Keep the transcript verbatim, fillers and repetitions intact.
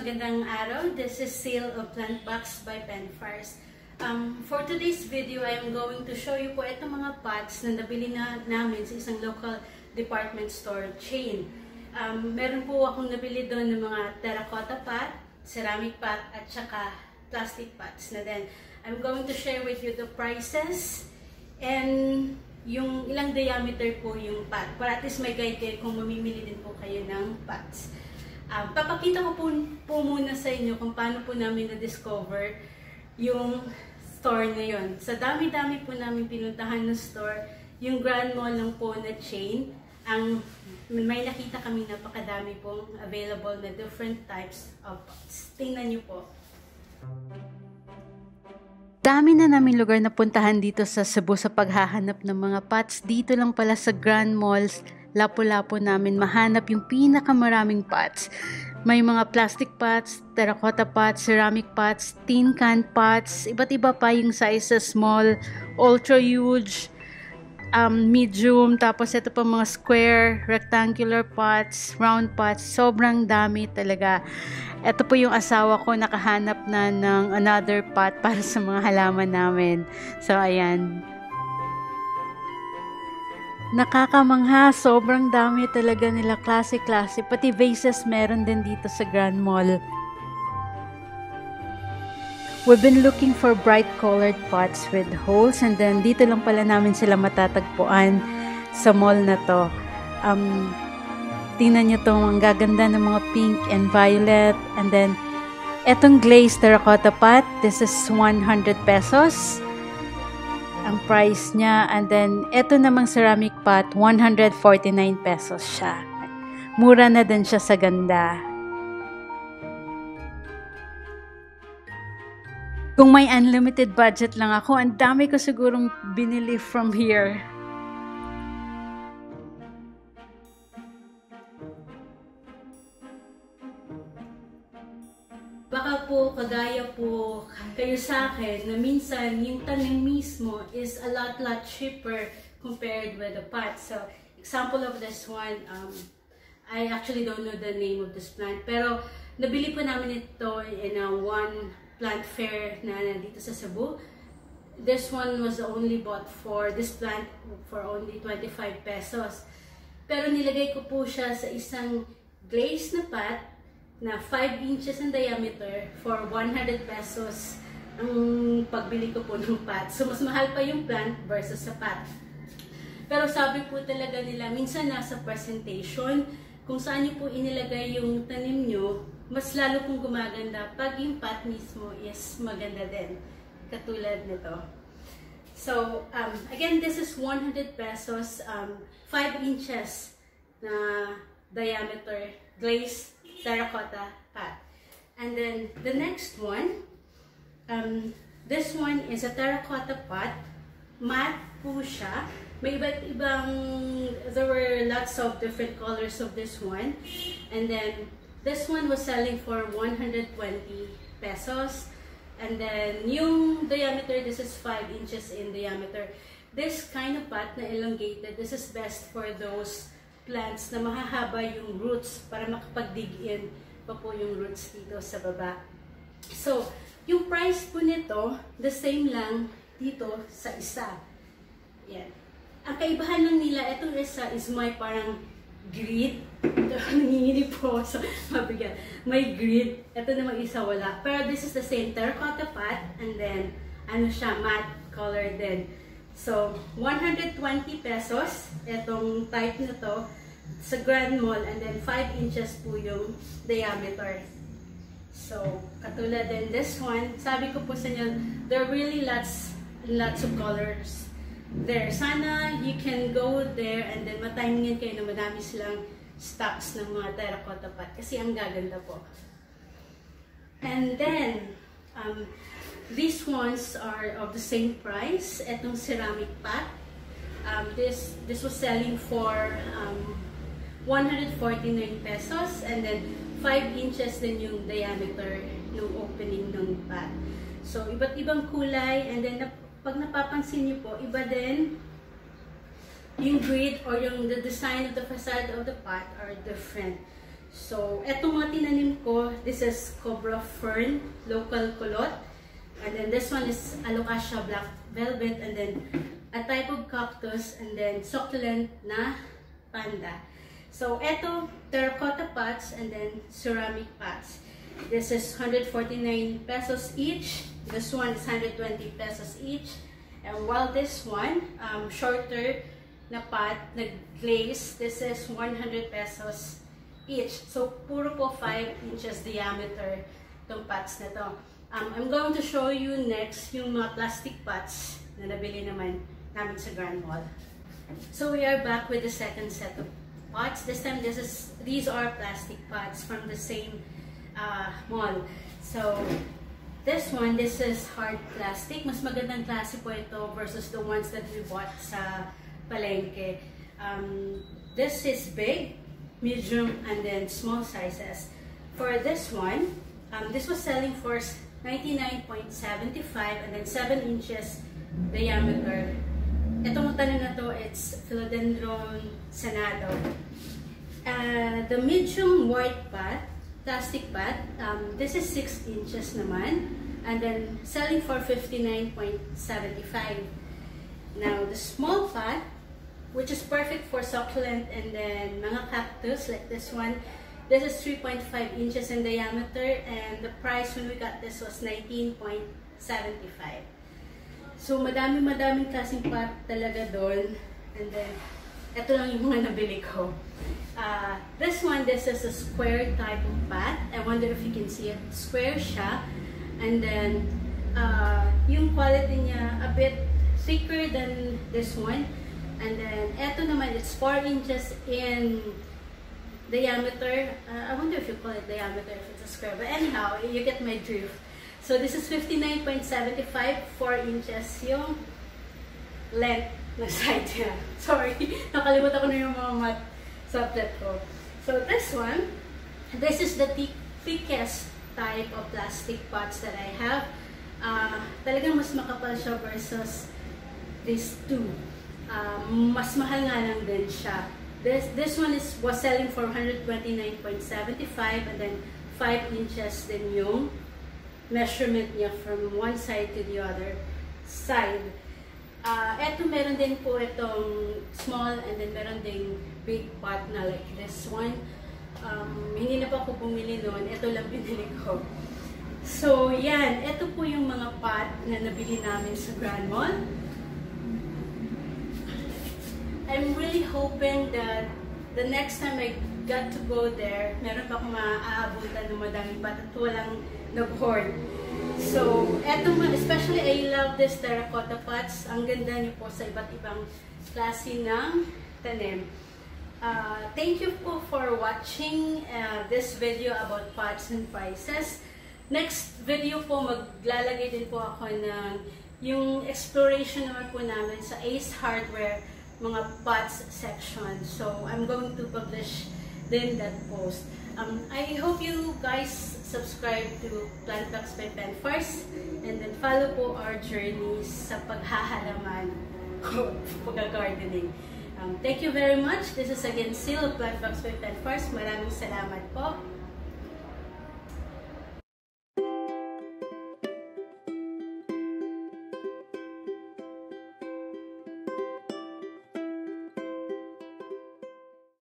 Magandang araw. This is Sale of Plant Box by Penfires. Um, for today's video, I am going to show you po itong mga pots na nabili na namin sa isang local department store chain. Um, meron po akong nabili doon ng mga terracotta pot, ceramic pot, at saka plastic pots na din. I'm going to share with you the prices and yung ilang diameter po yung pot. Para at least may guide kayo kung mamimili din po kayo ng pots. Uh, papakita ko po, po muna sa inyo kung paano po namin na-discover yung store na yun. Sa dami-dami po namin pinuntahan na store, yung Grand Mall lang po na chain, ang, may nakita kami napakadami pong available na different types of pots. Tingnan nyo po. Dami na namin lugar na puntahan dito sa Cebu sa paghahanap ng mga pots. Dito lang pala sa Grand Malls Lapu-Lapu namin mahanap yung pinakamaraming pots. May mga plastic pots, terracotta pots, ceramic pots, tin can pots, iba't iba pa yung sizes, small, ultra huge, um, medium, tapos ito pa mga square, rectangular pots, round pots, sobrang dami talaga. Ito po yung asawa ko, nakahanap na ng another pot para sa mga halaman namin. So ayan. Nakakamangha, sobrang dami talaga nila, klase-klase, pati vases meron din dito sa Grand Mall. We've been looking for bright colored pots with holes, and then dito lang pala namin sila matatagpuan sa mall na to. Um, tingnan nyo to, ang gaganda ng mga pink and violet, and then etong glazed terracotta pot, this is one hundred pesos. Ang price niya, and then eto namang ceramic pot, one hundred forty-nine pesos siya. Mura na din siya sa ganda. Kung may unlimited budget lang ako, ang dami ko sigurong binili from here. Baka po, kagaya po kayo sa akin, na minsan yung tanim mismo is a lot lot cheaper compared with the pot. So, example of this one, um, I actually don't know the name of this plant, pero nabili po namin ito in a one plant fair na nandito sa Cebu. This one was only bought for, this plant, for only twenty-five pesos. Pero nilagay ko po siya sa isang glazed na pot, na five inches in diameter for one hundred pesos ang pagbili ko po ng pot. So, mas mahal pa yung plant versus sa pot. Pero sabi po talaga nila, minsan nasa presentation, kung saan nyo po inilagay yung tanim nyo, mas lalo pong gumaganda pag yung pot mismo is maganda din. Katulad nito. So, um, again, this is one hundred pesos, um, five inches na diameter glazed terracotta pot. And then the next one, um, this one is a terracotta pot. Matte po siya. May iba't ibang, there were lots of different colors of this one. And then this one was selling for one hundred twenty pesos. And then yung diameter, this is five inches in diameter. This kind of pot na elongated, this is best for those plants na mahahaba yung roots para makapag-dig in pa po yung roots dito sa baba. So, yung price po nito, the same lang dito sa isa. Yan. Ang kaibahan lang nila, itong isa is may parang grid. Ito, nangingili po. So, mabigyan. May grid. Ito naman isa wala. Pero this is the same terracotta pot, and then, ano siya, matte color din. So, one hundred twenty pesos itong type na to sa Grand Mall, and then five inches po yung diameter. So, katulad din this one, sabi ko po sa inyo, there are really lots lots of colors there. Sana you can go there and then matimingin kayo na madami silang stocks ng mga terracotta pot kasi ang gaganda po. And then, um, these ones are of the same price. Etong ceramic pot, um, this this was selling for um, one hundred forty-nine pesos, and then five inches din yung diameter ng opening ng pot. So, iba't ibang kulay, and then nap pag napapansin niyo po, iba din yung grid or yung the design of the facade of the pot are different. So, eto mga tinanim ko, this is cobra fern, local kulot. And then this one is alocasia black velvet, and then a type of cactus, and then succulent na panda. So, eto terracotta pots and then ceramic pots. This is one hundred forty-nine pesos each. This one is one hundred twenty pesos each. And while this one, um, shorter na pot, na glaze, this is one hundred pesos each. So, puro po five inches diameter itong pots na to. Um, I'm going to show you next yung mga plastic pots na nabili naman namin sa Grand Mall. So, we are back with the second set of pots. This time, this is, these are plastic pots from the same uh, mall. So, this one, this is hard plastic. Mas magandang klase po ito versus the ones that we bought sa palengke. Um, this is big, medium, and then small sizes. For this one, um, this was selling for ninety-nine seventy-five and then seven inches diameter. Itong tanim na to, it's philodendron Senado. Uh, the medium white pot, plastic pot, um, this is six inches naman, and then selling for fifty-nine seventy-five. Now, the small pot, which is perfect for succulent and then mga cactus like this one. This is three point five inches in diameter, and the price when we got this was nineteen seventy-five. So, madami-madaming klaseng pot talaga doon. And then, ito lang yung mga nabili ko. Uh, this one, this is a square type of pot. I wonder if you can see it. Square siya. And then, uh, yung quality niya a bit thicker than this one. And then, eto naman, it's four inches in diameter. Uh, I wonder if you call it diameter, if it's a square. But anyhow, you get my drift. So, this is fifty-nine seventy-five, four inches yung length na side niya. Sorry, nakalimutan ko na yung mga mat sublet ko. So, this one, this is the thick, thickest type of plastic pots that I have. Uh, talagang mas makapal siya versus these two. Um, mas mahal nga lang din siya. This this one is was selling for one hundred twenty-nine seventy-five, and then five inches din yung measurement niya from one side to the other side. Uh, eto meron din po itong small, and then meron ding big pot na like this one. Um, hindi na pa ako pumili noon. Ito lang binili ko. So, yan. Ito po yung mga pot na nabili namin sa Grand Mall. I'm really hoping that the next time I got to go there, meron pa akong maaabutan ng madaming bat at walang nag-hoard. So, eto, especially I love this terracotta pots. Ang ganda niyo po sa iba't ibang klase ng tanim. Uh, thank you po for watching uh, this video about pots and prices. Next video po, maglalagay din po ako ng yung exploration naman po namin sa Ace Hardware mga pots section. So, I'm going to publish then that post. Um, I hope you guys subscribe to Plant Box by Penfires, and then follow po our journey sa paghahalaman o pag-gardening. Um, thank you very much. This is again Sil of Plant Box by Penfires. Maraming salamat po.